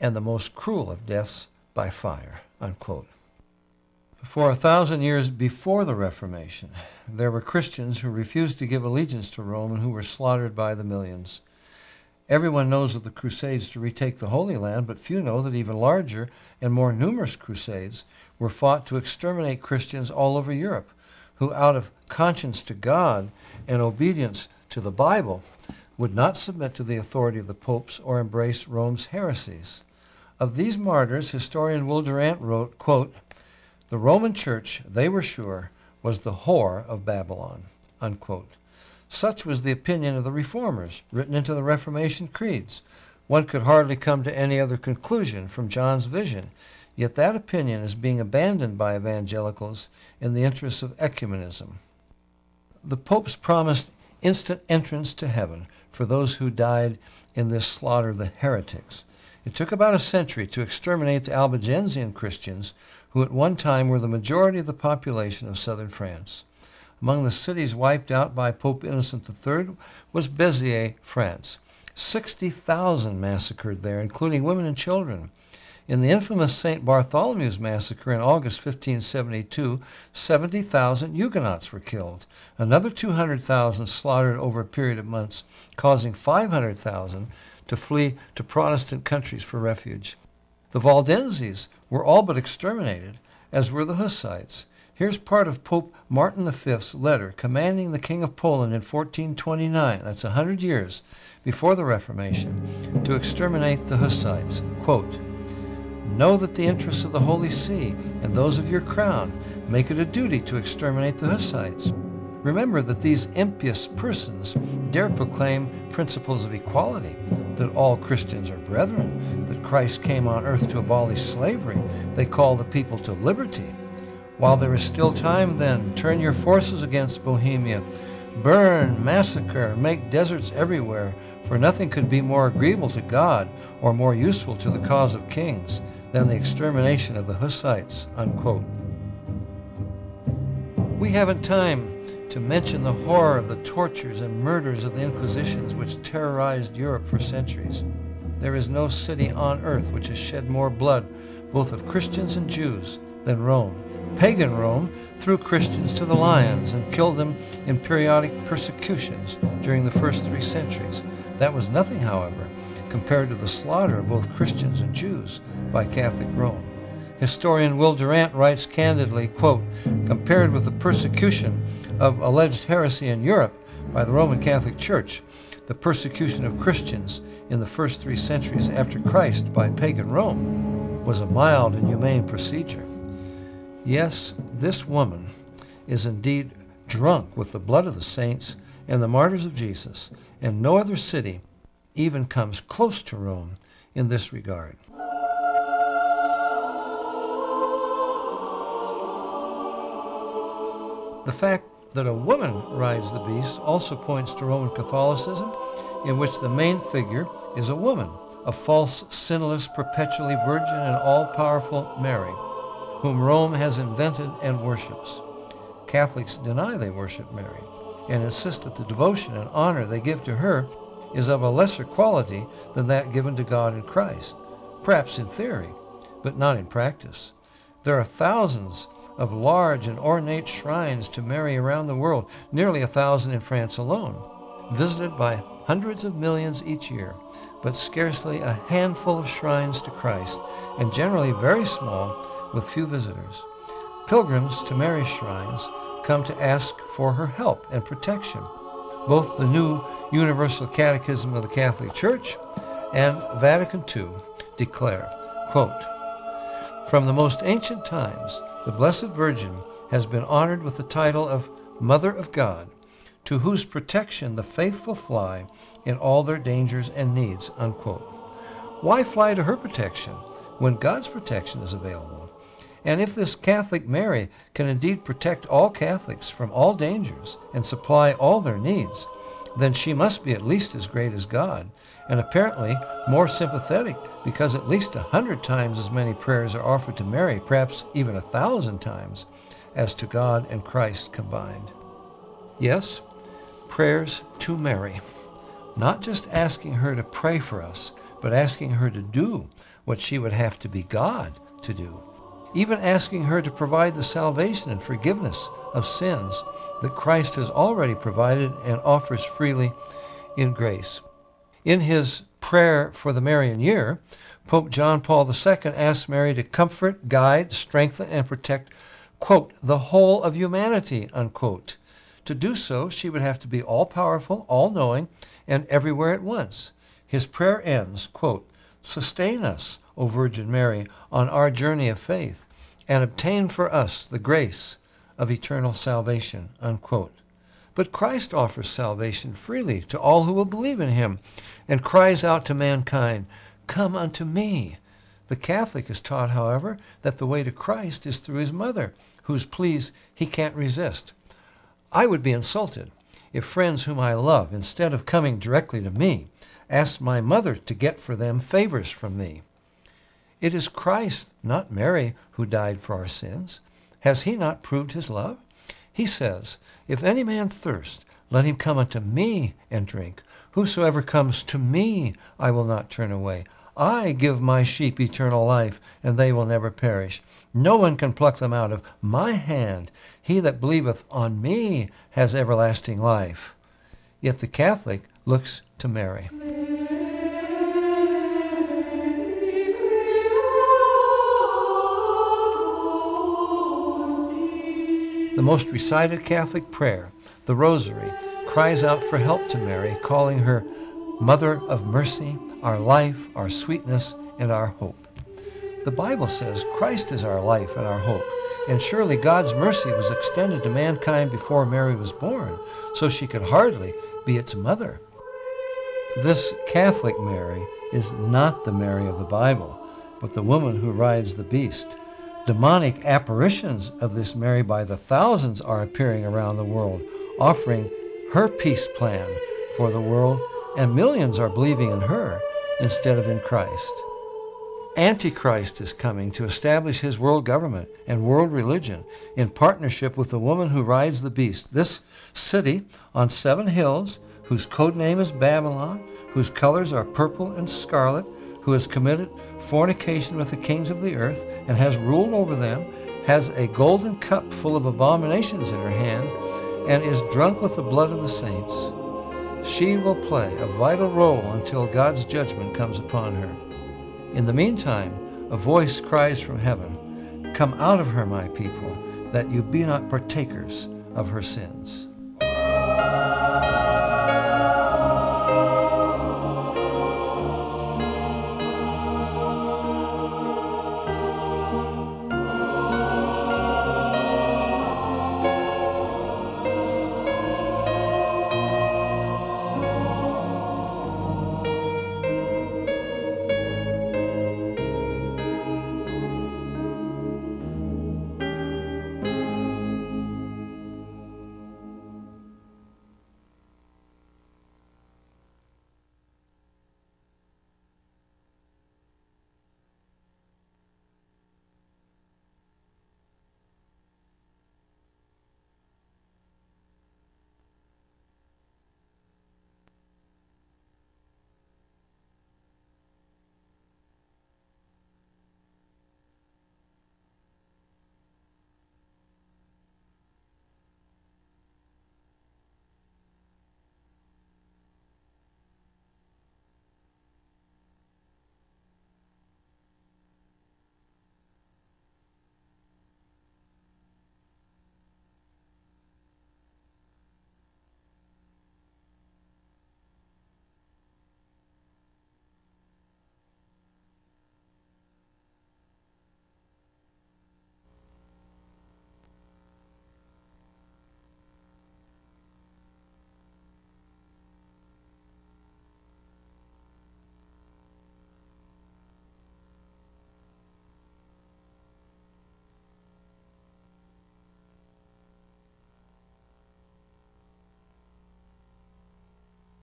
and the most cruel of deaths by fire, unquote. For 1,000 years before the Reformation, there were Christians who refused to give allegiance to Rome and who were slaughtered by the millions. Everyone knows of the Crusades to retake the Holy Land, but few know that even larger and more numerous Crusades were fought to exterminate Christians all over Europe, who out of conscience to God and obedience to the Bible would not submit to the authority of the popes or embrace Rome's heresies. Of these martyrs, historian Will Durant wrote, quote, the Roman Church, they were sure, was the whore of Babylon, unquote. Such was the opinion of the Reformers, written into the Reformation creeds. One could hardly come to any other conclusion from John's vision, yet that opinion is being abandoned by evangelicals in the interests of ecumenism. The popes promised instant entrance to heaven for those who died in this slaughter of the heretics. It took about a century to exterminate the Albigensian Christians, who at one time were the majority of the population of southern France. Among the cities wiped out by Pope Innocent III was Béziers, France. 60,000 massacred there, including women and children. In the infamous St. Bartholomew's Massacre in August 1572, 70,000 Huguenots were killed, another 200,000 slaughtered over a period of months, causing 500,000 to flee to Protestant countries for refuge. The Waldenses were all but exterminated, as were the Hussites. Here's part of Pope Martin V's letter commanding the King of Poland in 1429, that's 100 years before the Reformation, to exterminate the Hussites. Quote, know that the interests of the Holy See and those of your crown make it a duty to exterminate the Hussites. Remember that these impious persons dare proclaim principles of equality, that all Christians are brethren, that Christ came on earth to abolish slavery. They call the people to liberty. While there is still time then, turn your forces against Bohemia. Burn, massacre, make deserts everywhere, for nothing could be more agreeable to God or more useful to the cause of kings than the extermination of the Hussites," unquote. We haven't time to mention the horror of the tortures and murders of the Inquisitions which terrorized Europe for centuries. There is no city on earth which has shed more blood, both of Christians and Jews, than Rome. Pagan Rome threw Christians to the lions and killed them in periodic persecutions during the first 3 centuries. That was nothing, however, compared to the slaughter of both Christians and Jews by Catholic Rome. Historian Will Durant writes candidly, quote, "Compared with the persecution of alleged heresy in Europe by the Roman Catholic Church, the persecution of Christians in the first 3 centuries after Christ by pagan Rome was a mild and humane procedure." Yes, this woman is indeed drunk with the blood of the saints and the martyrs of Jesus, and no other city even comes close to Rome in this regard. The fact that a woman rides the beast also points to Roman Catholicism, in which the main figure is a woman, a false, sinless, perpetually virgin and all-powerful Mary, whom Rome has invented and worships. Catholics deny they worship Mary and insist that the devotion and honor they give to her is of a lesser quality than that given to God in Christ, perhaps in theory, but not in practice. There are thousands of large and ornate shrines to Mary around the world, nearly 1,000 in France alone, visited by hundreds of millions each year, but scarcely a handful of shrines to Christ, and generally very small, with few visitors. Pilgrims to Mary's shrines come to ask for her help and protection. Both the new Universal Catechism of the Catholic Church and Vatican II declare, quote, "From the most ancient times, the Blessed Virgin has been honored with the title of Mother of God, to whose protection the faithful fly in all their dangers and needs," unquote. Why fly to her protection when God's protection is available? And if this Catholic Mary can indeed protect all Catholics from all dangers and supply all their needs, then she must be at least as great as God, and apparently more sympathetic, because at least 100 times as many prayers are offered to Mary, perhaps even 1,000 times, as to God and Christ combined. Yes, prayers to Mary. Not just asking her to pray for us, but asking her to do what she would have to be God to do. Even asking her to provide the salvation and forgiveness of sins that Christ has already provided and offers freely in grace. In his prayer for the Marian year, Pope John Paul II asked Mary to comfort, guide, strengthen, and protect, quote, "the whole of humanity," unquote. To do so, she would have to be all-powerful, all-knowing, and everywhere at once. His prayer ends, quote, "Sustain us, O Virgin Mary, on our journey of faith, and obtain for us the grace of eternal salvation," unquote. But Christ offers salvation freely to all who will believe in him, and cries out to mankind, "Come unto me." The Catholic is taught, however, that the way to Christ is through his mother, whose pleas he can't resist. I would be insulted if friends whom I love, instead of coming directly to me, asked my mother to get for them favors from me. It is Christ, not Mary, who died for our sins. Has he not proved his love? He says, "If any man thirst, let him come unto me and drink. Whosoever comes to me, I will not turn away. I give my sheep eternal life, and they will never perish. No one can pluck them out of my hand. He that believeth on me has everlasting life." Yet the Catholic looks to Mary. The most recited Catholic prayer, the Rosary, cries out for help to Mary, calling her Mother of Mercy, our life, our sweetness, and our hope. The Bible says Christ is our life and our hope, and surely God's mercy was extended to mankind before Mary was born, so she could hardly be its mother. This Catholic Mary is not the Mary of the Bible, but the woman who rides the beast. Demonic apparitions of this Mary by the thousands are appearing around the world, offering her peace plan for the world, and millions are believing in her instead of in Christ. Antichrist is coming to establish his world government and world religion in partnership with the woman who rides the beast. This city on 7 hills, whose code name is Babylon, whose colors are purple and scarlet, who has committed fornication with the kings of the earth and has ruled over them, has a golden cup full of abominations in her hand, and is drunk with the blood of the saints. She will play a vital role until God's judgment comes upon her. In the meantime, a voice cries from heaven, "Come out of her, my people, that you be not partakers of her sins."